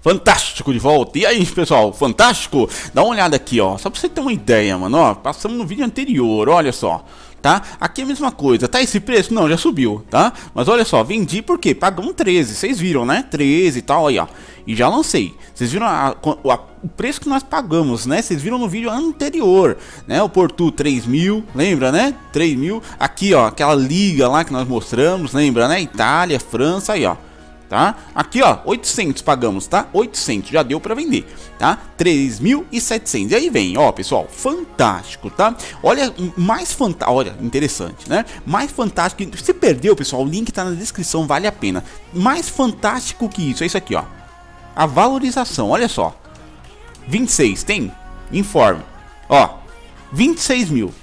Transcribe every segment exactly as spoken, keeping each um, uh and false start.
Fantástico de volta. E aí, pessoal, fantástico? Dá uma olhada aqui, ó, só pra você ter uma ideia, mano, ó, passamos no vídeo anterior, olha só, tá? Aqui é a mesma coisa, tá? Esse preço? Não, já subiu, tá? Mas olha só, vendi porque pagamos treze, vocês viram, né? treze e tal, aí, ó, e já lancei. Vocês viram a, a, a, o preço que nós pagamos, né? Vocês viram no vídeo anterior, né? O Portu três mil, lembra, né? três mil, aqui, ó, aquela liga lá que nós mostramos, lembra, né? Itália, França, aí, ó, tá? Aqui, ó, oitocentos pagamos, tá? oitocentos, já deu pra vender, tá? três mil e setecentos. E aí vem, ó, pessoal, fantástico, tá? Olha, mais fantástico, olha, interessante, né? Mais fantástico, se perdeu, pessoal, o link tá na descrição, vale a pena. Mais fantástico que isso, é isso aqui, ó. A valorização, olha só. vinte e seis, tem? Informe. Ó, vinte e seis mil,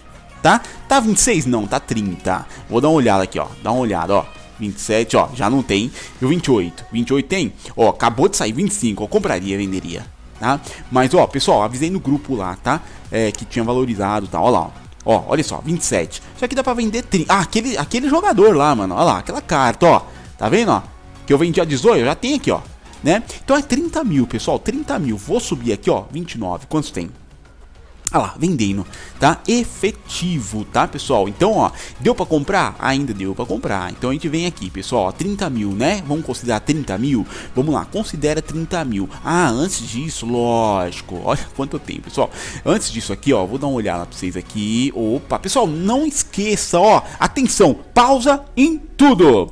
tá? Tá vinte e seis? Não, tá trinta. Vou dar uma olhada aqui, ó, dá uma olhada, ó. vinte e sete, ó, já não tem. E o vinte e oito, vinte e oito tem, ó, acabou de sair vinte e cinco, ó, compraria, venderia, tá? Mas, ó, pessoal, avisei no grupo lá, tá? É, que tinha valorizado, tá? Ó lá, ó. Ó, olha só, vinte e sete. Só que dá pra vender trinta. Ah, aquele, aquele jogador lá, mano, ó lá, aquela carta, ó. Tá vendo, ó? Que eu vendi a dezoito, já tem aqui, ó, né? Então é trinta mil, pessoal, trinta mil. Vou subir aqui, ó, vinte e nove, quantos tem? Ah lá, vendendo, tá? Efetivo, tá, pessoal? Então, ó, deu pra comprar? Ainda deu pra comprar. Então a gente vem aqui, pessoal, ó, trinta mil, né? Vamos considerar trinta mil? Vamos lá, considera trinta mil. Ah, antes disso, lógico, olha quanto eu tenho, pessoal. Antes disso aqui, ó, vou dar uma olhada pra vocês aqui. Opa, pessoal, não esqueça, ó, atenção, pausa em tudo.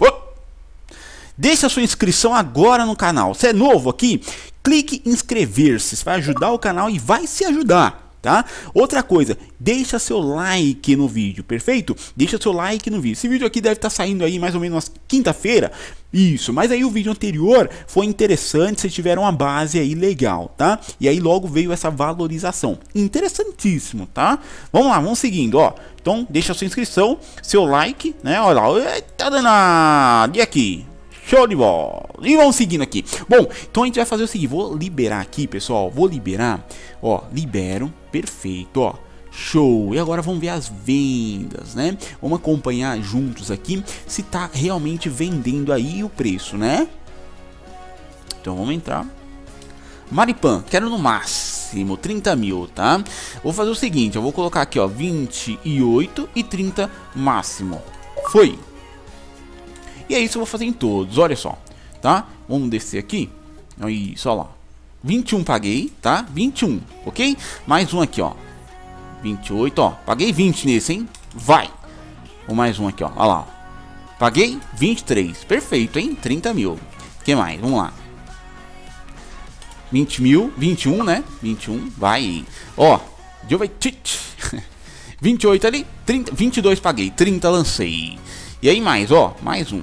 Deixa a sua inscrição agora no canal. Se é novo aqui, clique em inscrever-se. Isso vai ajudar o canal e vai se ajudar, tá? Outra coisa, deixa seu like no vídeo, perfeito? Deixa seu like no vídeo. Esse vídeo aqui deve estar saindo aí mais ou menos quinta-feira. Isso, mas aí o vídeo anterior foi interessante, vocês tiveram uma base aí legal, tá? E aí logo veio essa valorização. Interessantíssimo, tá? Vamos lá, vamos seguindo, ó. Então, deixa sua inscrição, seu like, né? Olha lá, eita danado. E aqui? Show de bola. E vamos seguindo aqui. Bom, então a gente vai fazer o seguinte, vou liberar aqui, pessoal, vou liberar, ó, libero, perfeito, ó, show. E agora vamos ver as vendas, né? Vamos acompanhar juntos aqui se tá realmente vendendo aí o preço, né? Então vamos entrar. Maripã, quero no máximo trinta mil, tá? Vou fazer o seguinte, eu vou colocar aqui, ó, vinte e oito e trinta máximo. Foi. E é isso que eu vou fazer em todos, olha só, tá? Vamos descer aqui, aí, só lá, vinte e um paguei, tá? vinte e um, ok? Mais um aqui, ó, vinte e oito, ó, paguei vinte nesse, hein? Vai! Ou mais um aqui, ó, olha lá, ó. Paguei vinte e três, perfeito, hein? trinta mil, o que mais? Vamos lá, vinte mil, vinte e um, né? vinte e um, vai, ó, Jovetic, vinte e oito ali, trinta, vinte e dois paguei, trinta lancei. E aí mais, ó, mais um.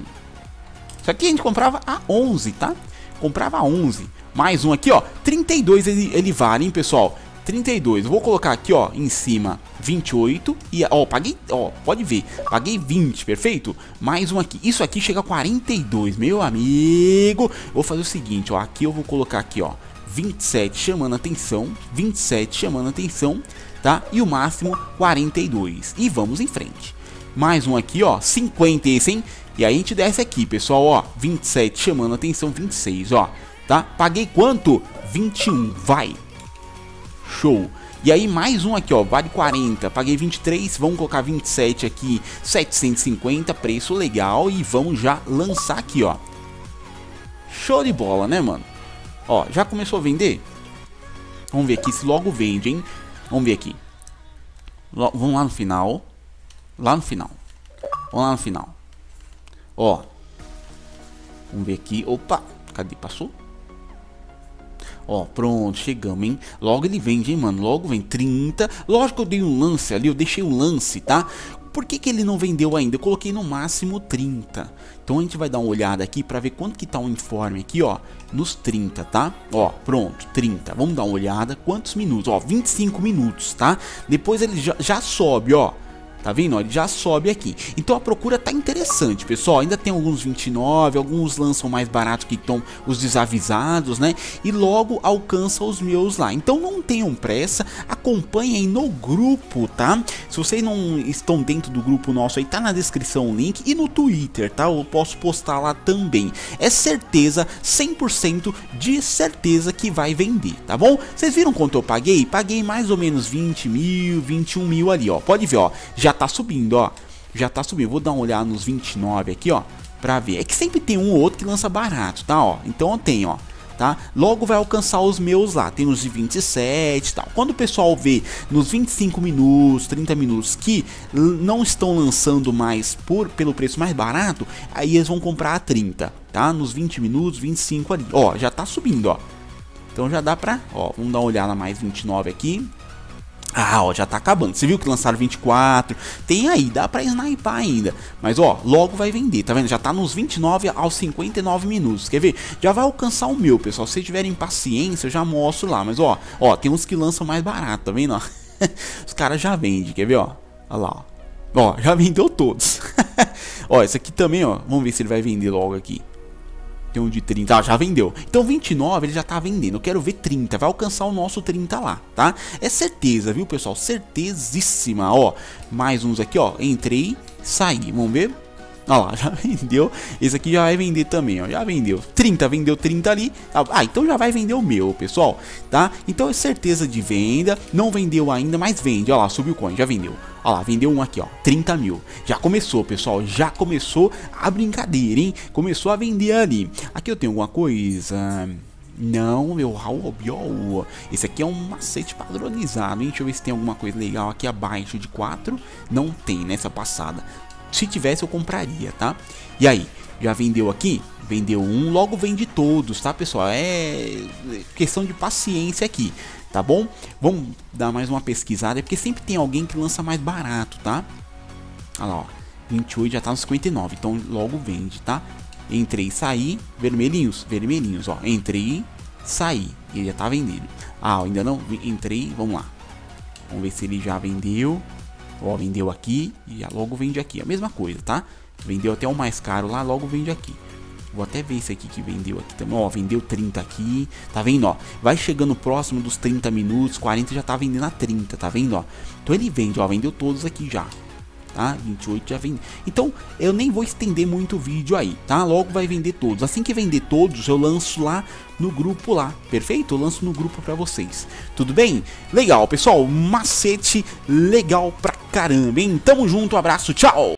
Isso aqui a gente comprava a onze, tá? Comprava a onze. Mais um aqui, ó, trinta e dois ele, ele vale, hein, pessoal? trinta e dois, eu vou colocar aqui, ó, em cima vinte e oito. E, ó, paguei, ó, pode ver, paguei vinte, perfeito? Mais um aqui, isso aqui chega a quarenta e dois, meu amigo. Vou fazer o seguinte, ó, aqui eu vou colocar aqui, ó, vinte e sete chamando atenção, vinte e sete chamando atenção, tá? E o máximo quarenta e dois, e vamos em frente. Mais um aqui, ó, cinquenta esse, hein? E aí a gente desce aqui, pessoal, ó, vinte e sete chamando atenção, vinte e seis, ó, tá? Paguei quanto? vinte e um, vai! Show! E aí mais um aqui, ó, vale quarenta, paguei vinte e três, vamos colocar vinte e sete aqui, setecentos e cinquenta, preço legal, e vamos já lançar aqui, ó. Show de bola, né, mano? Ó, já começou a vender? Vamos ver aqui se logo vende, hein? Vamos ver aqui. L- vamos lá no final. Lá no final, vamos lá no final, ó, vamos ver aqui, opa, cadê, passou? Ó, pronto, chegamos, hein? Logo ele vende, hein, mano, logo vem trinta, lógico que eu dei um lance ali, eu deixei um lance, tá? Por que que ele não vendeu ainda? Eu coloquei no máximo trinta, então a gente vai dar uma olhada aqui pra ver quanto que tá o informe aqui, ó, nos trinta, tá? Ó, pronto, trinta, vamos dar uma olhada, quantos minutos? Ó, vinte e cinco minutos, tá? Depois ele já, já sobe, ó. Tá vendo? Ó, ele já sobe aqui. Então a procura tá interessante, pessoal. Ainda tem alguns vinte e nove, alguns lançam mais barato que estão os desavisados, né? E logo alcança os meus lá. Então não tenham pressa, acompanhem no grupo, tá? Se vocês não estão dentro do grupo nosso aí, tá na descrição o link. E no Twitter, tá? Eu posso postar lá também. É certeza, cem por cento de certeza que vai vender, tá bom? Vocês viram quanto eu paguei? Paguei mais ou menos vinte mil, vinte e um mil ali, ó. Pode ver, ó. Já Já tá subindo, ó, já tá subindo. Vou dar uma olhada nos vinte e nove aqui, ó, pra ver. É que sempre tem um ou outro que lança barato, tá, ó. Então eu tenho, ó, tá, logo vai alcançar os meus lá. Tem os de vinte e sete, tal. Quando o pessoal vê nos vinte e cinco minutos, trinta minutos que não estão lançando mais por pelo preço mais barato, aí eles vão comprar a trinta, tá, nos vinte minutos, vinte e cinco ali, ó, já tá subindo, ó. Então já dá pra, ó, vamos dar uma olhada mais vinte e nove aqui. Ah, ó, já tá acabando. Você viu que lançaram vinte e quatro? Tem aí, dá pra snipar ainda. Mas, ó, logo vai vender, tá vendo? Já tá nos vinte e nove aos cinquenta e nove minutos. Quer ver? Já vai alcançar o meu, pessoal. Se vocês tiverem paciência, eu já mostro lá. Mas, ó, ó, tem uns que lançam mais barato, tá vendo? Os caras já vendem, quer ver, ó? Olha lá, ó. Ó, já vendeu todos. Ó, esse aqui também, ó. Vamos ver se ele vai vender logo aqui. Tem um de trinta, ah, já vendeu. Então vinte e nove ele já tá vendendo, eu quero ver trinta. Vai alcançar o nosso trinta lá, tá? É certeza, viu, pessoal? Certezíssima, ó. Mais uns aqui, ó. Entrei, saí, vamos ver. Ó lá, já vendeu. Esse aqui já vai vender também, ó. Já vendeu trinta, vendeu trinta ali. Ah, então já vai vender o meu, pessoal, tá? Então é certeza de venda. Não vendeu ainda, mas vende. Ó lá, subiu o coin, já vendeu. Ó lá, vendeu um aqui, ó, trinta mil. Já começou, pessoal, já começou a brincadeira, hein? Começou a vender ali. Aqui eu tenho alguma coisa... Não, meu, Raul. Esse aqui é um macete padronizado, hein? Deixa eu ver se tem alguma coisa legal aqui abaixo de quatro. Não tem nessa passada. Se tivesse eu compraria, tá? E aí, já vendeu aqui? Vendeu um, logo vende todos, tá, pessoal? É questão de paciência aqui, tá bom? Vamos dar mais uma pesquisada, porque sempre tem alguém que lança mais barato, tá? Olha lá, ó, vinte e oito já tá nos cinquenta e nove, então logo vende, tá? Entrei, saí, vermelhinhos, vermelhinhos, ó, entrei, saí, ele já tá vendendo. Ah, ainda não, entrei, vamos lá. Vamos ver se ele já vendeu. Ó, vendeu aqui e já logo vende aqui. A mesma coisa, tá? Vendeu até o mais caro lá, logo vende aqui. Vou até ver esse aqui que vendeu aqui também. Ó, vendeu trinta aqui. Tá vendo, ó? Vai chegando próximo dos trinta minutos. quarenta já tá vendendo a trinta, tá vendo, ó? Então ele vende, ó. Vendeu todos aqui já. Tá? vinte e oito já vende. Então eu nem vou estender muito o vídeo aí, tá? Logo vai vender todos. Assim que vender todos, eu lanço lá no grupo lá, perfeito? Eu lanço no grupo pra vocês. Tudo bem? Legal, pessoal. Macete legal pra caramba, hein? Tamo junto, abraço, tchau!